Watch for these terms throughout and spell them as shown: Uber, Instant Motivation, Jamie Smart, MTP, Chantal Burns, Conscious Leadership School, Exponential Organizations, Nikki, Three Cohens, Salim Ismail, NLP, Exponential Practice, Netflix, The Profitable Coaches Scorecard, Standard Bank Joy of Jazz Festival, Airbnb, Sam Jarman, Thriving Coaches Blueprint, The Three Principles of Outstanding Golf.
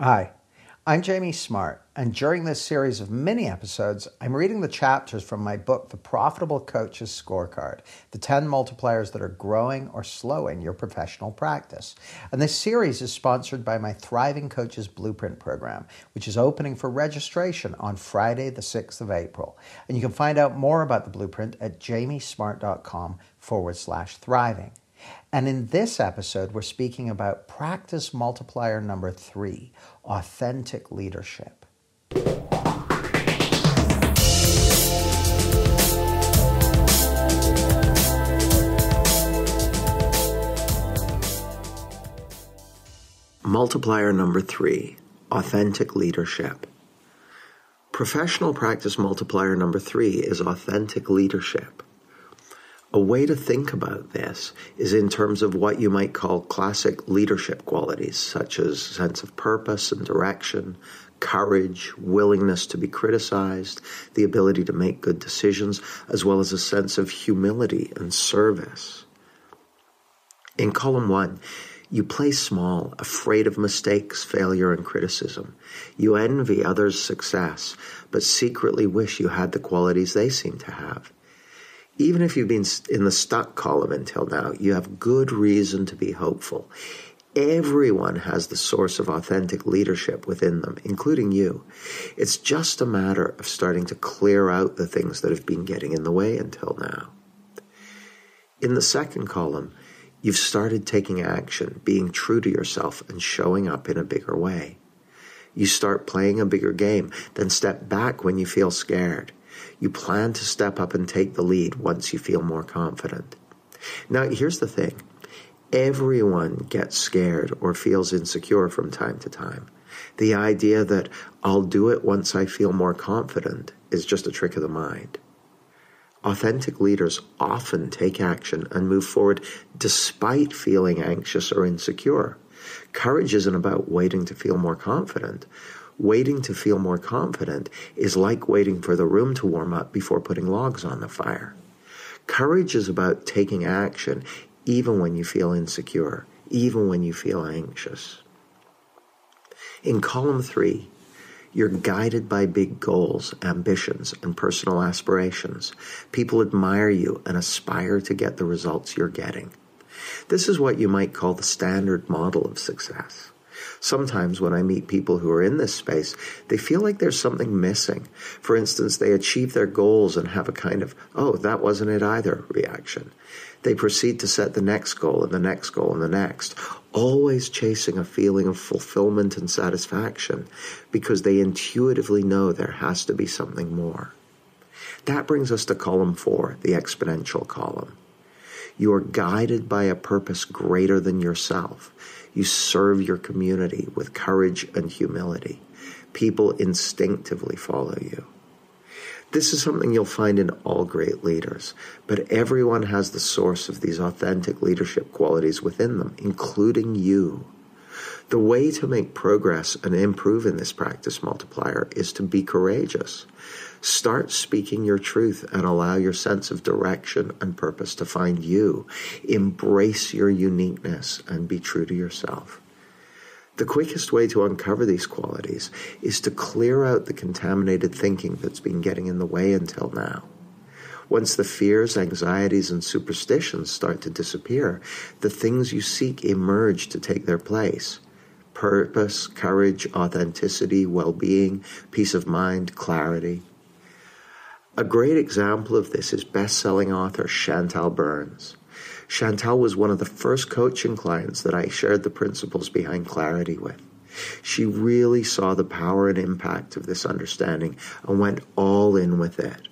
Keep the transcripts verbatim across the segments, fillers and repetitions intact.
Hi, I'm Jamie Smart, and during this series of mini episodes, I'm reading the chapters from my book, The Profitable Coaches Scorecard, the ten multipliers that are growing or slowing your professional practice. And this series is sponsored by my Thriving Coaches Blueprint program, which is opening for registration on Friday, the sixth of April. And you can find out more about the blueprint at jamiesmart.com forward slash thriving. And in this episode, we're speaking about practice multiplier number three, authentic leadership. Multiplier number three, authentic leadership. Professional practice multiplier number three is authentic leadership. A way to think about this is in terms of what you might call classic leadership qualities, such as sense of purpose and direction, courage, willingness to be criticized, the ability to make good decisions, as well as a sense of humility and service. In column one, you play small, afraid of mistakes, failure, and criticism. You envy others' success, but secretly wish you had the qualities they seem to have. Even if you've been in the stuck column until now, you have good reason to be hopeful. Everyone has the source of authentic leadership within them, including you. It's just a matter of starting to clear out the things that have been getting in the way until now. In the second column, you've started taking action, being true to yourself, and showing up in a bigger way. You start playing a bigger game, then step back when you feel scared. You plan to step up and take the lead once you feel more confident. Now, here's the thing. Everyone gets scared or feels insecure from time to time. The idea that I'll do it once I feel more confident is just a trick of the mind. Authentic leaders often take action and move forward despite feeling anxious or insecure. Courage isn't about waiting to feel more confident. Waiting to feel more confident is like waiting for the room to warm up before putting logs on the fire. Courage is about taking action even when you feel insecure, even when you feel anxious. In column three, you're guided by big goals, ambitions, and personal aspirations. People admire you and aspire to get the results you're getting. This is what you might call the standard model of success. Sometimes when I meet people who are in this space, they feel like there's something missing. For instance, they achieve their goals and have a kind of, oh, that wasn't it either reaction. They proceed to set the next goal and the next goal and the next, always chasing a feeling of fulfillment and satisfaction because they intuitively know there has to be something more. That brings us to column four, the exponential column. You are guided by a purpose greater than yourself. You serve your community with courage and humility. People instinctively follow you. This is something you'll find in all great leaders, but everyone has the source of these authentic leadership qualities within them, including you. The way to make progress and improve in this practice multiplier is to be courageous. Start speaking your truth and allow your sense of direction and purpose to find you. Embrace your uniqueness and be true to yourself. The quickest way to uncover these qualities is to clear out the contaminated thinking that's been getting in the way until now. Once the fears, anxieties, and superstitions start to disappear, the things you seek emerge to take their place. Purpose, courage, authenticity, well-being, peace of mind, clarity. A great example of this is best-selling author Chantal Burns. Chantal was one of the first coaching clients that I shared the principles behind clarity with. She really saw the power and impact of this understanding and went all in with it.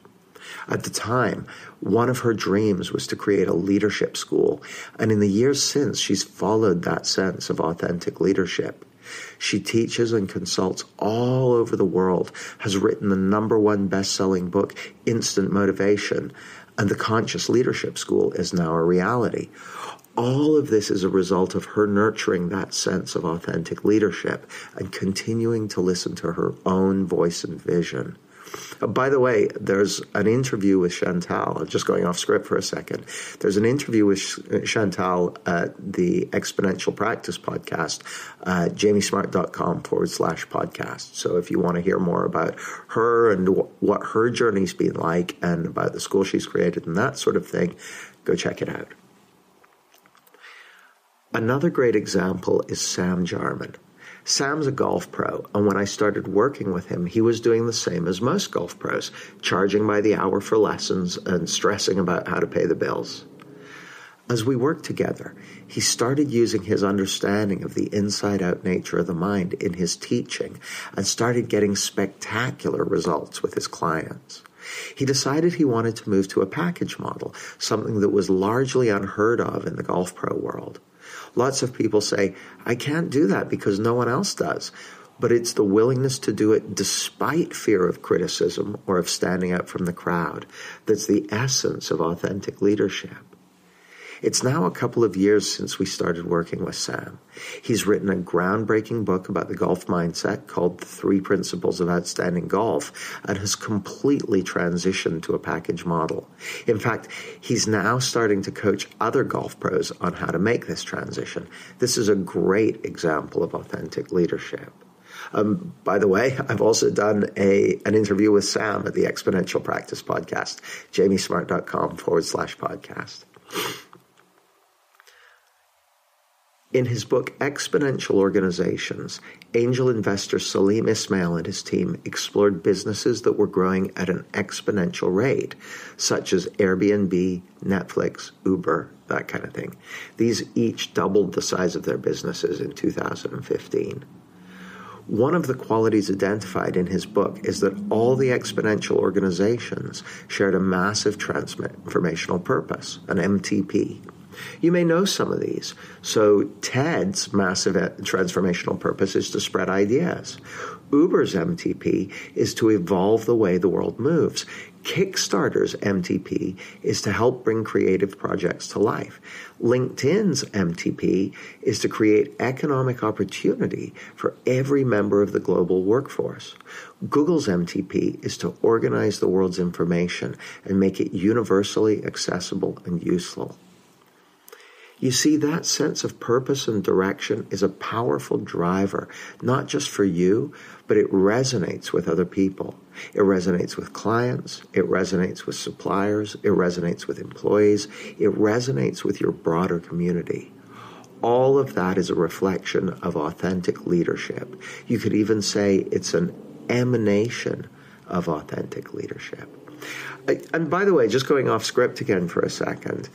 At the time, one of her dreams was to create a leadership school, and in the years since, she's followed that sense of authentic leadership. She teaches and consults all over the world, has written the number one best-selling book, Instant Motivation, and the Conscious Leadership School is now a reality. All of this is a result of her nurturing that sense of authentic leadership and continuing to listen to her own voice and vision. By the way, there's an interview with Chantal, just going off script for a second. There's an interview with Chantal at the Exponential Practice podcast, uh, jamiesmart.com forward slash podcast. So if you want to hear more about her and wh- what her journey's been like and about the school she's created and that sort of thing, go check it out. Another great example is Sam Jarman. Sam's a golf pro, and when I started working with him, he was doing the same as most golf pros, charging by the hour for lessons and stressing about how to pay the bills. As we worked together, he started using his understanding of the inside-out nature of the mind in his teaching and started getting spectacular results with his clients. He decided he wanted to move to a package model, something that was largely unheard of in the golf pro world. Lots of people say, I can't do that because no one else does. But it's the willingness to do it despite fear of criticism or of standing out from the crowd that's the essence of authentic leadership. It's now a couple of years since we started working with Sam. He's written a groundbreaking book about the golf mindset called The Three Principles of Outstanding Golf and has completely transitioned to a package model. In fact, he's now starting to coach other golf pros on how to make this transition. This is a great example of authentic leadership. Um, by the way, I've also done a an interview with Sam at the Exponential Practice podcast, jamiesmart.com forward slash podcast. In his book, Exponential Organizations, angel investor Salim Ismail and his team explored businesses that were growing at an exponential rate, such as Airbnb, Netflix, Uber, that kind of thing. These each doubled the size of their businesses in two thousand fifteen. One of the qualities identified in his book is that all the exponential organizations shared a massive transformational purpose, an M T P. You may know some of these. So TED's massive transformational purpose is to spread ideas. Uber's M T P is to evolve the way the world moves. Kickstarter's M T P is to help bring creative projects to life. LinkedIn's M T P is to create economic opportunity for every member of the global workforce. Google's M T P is to organize the world's information and make it universally accessible and useful. You see, that sense of purpose and direction is a powerful driver, not just for you, but it resonates with other people. It resonates with clients. It resonates with suppliers. It resonates with employees. It resonates with your broader community. All of that is a reflection of authentic leadership. You could even say it's an emanation of authentic leadership. And by the way, just going off script again for a second,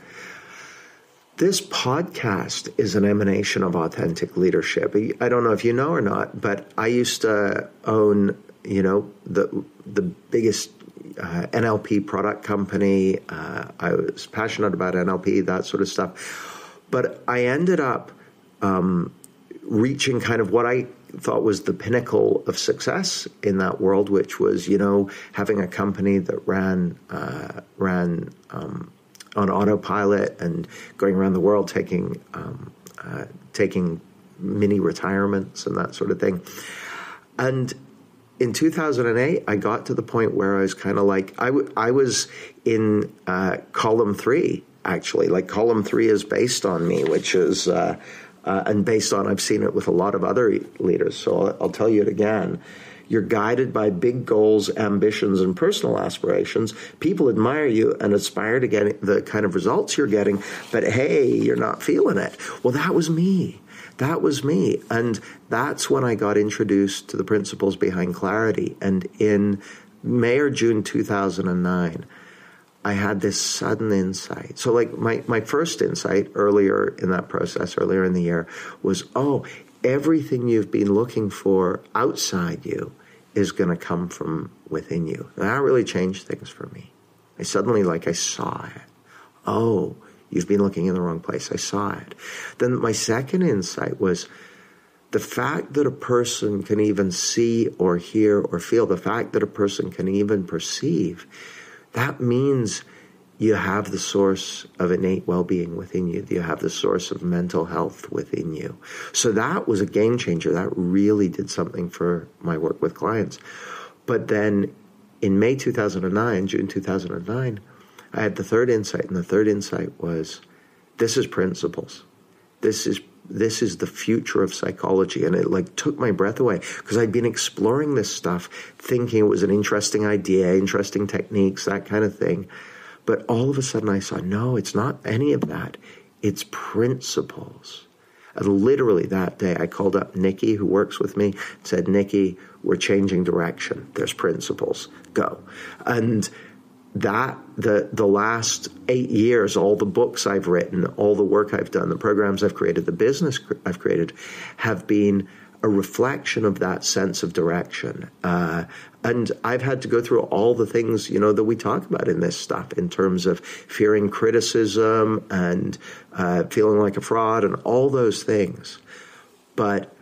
this podcast is an emanation of authentic leadership. I don't know if you know or not, but I used to own, you know, the the biggest uh, N L P product company. Uh, I was passionate about N L P, that sort of stuff. But I ended up um, reaching kind of what I thought was the pinnacle of success in that world, which was, you know, having a company that ran uh, ran. Um, on autopilot and going around the world taking um, uh, taking mini retirements and that sort of thing. And in two thousand eight, I got to the point where I was kind of like, I, w- I was in uh, column three, actually. Like column three is based on me, which is, uh, uh, and based on, I've seen it with a lot of other leaders. So I'll, I'll tell you it again. You're guided by big goals, ambitions, and personal aspirations. People admire you and aspire to get the kind of results you're getting, but hey, you're not feeling it. Well, that was me. That was me. And that's when I got introduced to the principles behind clarity. And in May or June two thousand nine, I had this sudden insight. So like my, my first insight earlier in that process, earlier in the year, was, oh, everything you've been looking for outside you is going to come from within you. And that really changed things for me. I suddenly, like, I saw it. Oh, you've been looking in the wrong place. I saw it. Then my second insight was the fact that a person can even see or hear or feel, the fact that a person can even perceive, that means you have the source of innate well-being within you. You have the source of mental health within you. So that was a game changer. That really did something for my work with clients. But then in May two thousand nine, June two thousand nine, I had the third insight, and the third insight was, this is principles. This is this is the future of psychology, and it like took my breath away because I'd been exploring this stuff, thinking it was an interesting idea, interesting techniques, that kind of thing. But all of a sudden I saw, no, it's not any of that. It's principles. And literally that day I called up Nikki, who works with me, and said, Nikki, we're changing direction. There's principles. Go. And that, the, the last eight years, all the books I've written, all the work I've done, the programs I've created, the business I've created have been a reflection of that sense of direction. Uh, and I've had to go through all the things, you know, that we talk about in this stuff in terms of fearing criticism and uh, feeling like a fraud and all those things. But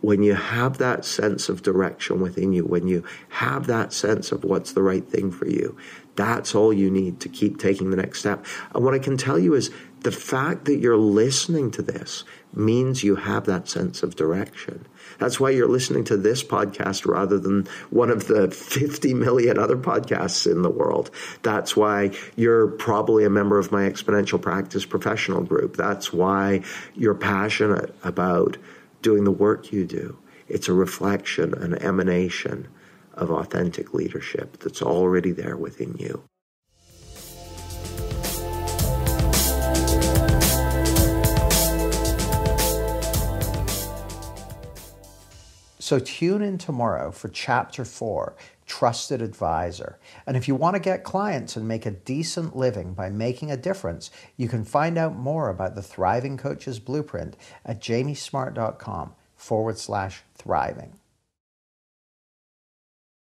when you have that sense of direction within you, when you have that sense of what's the right thing for you, that's all you need to keep taking the next step. And what I can tell you is the fact that you're listening to this means you have that sense of direction. That's why you're listening to this podcast rather than one of the fifty million other podcasts in the world. That's why you're probably a member of my Exponential Practice professional group. That's why you're passionate about doing the work you do. It's a reflection, an emanation of authentic leadership that's already there within you. So tune in tomorrow for Chapter four, Trusted Advisor. And if you want to get clients and make a decent living by making a difference, you can find out more about the Thriving Coaches Blueprint at jamiesmart.com forward slash thriving.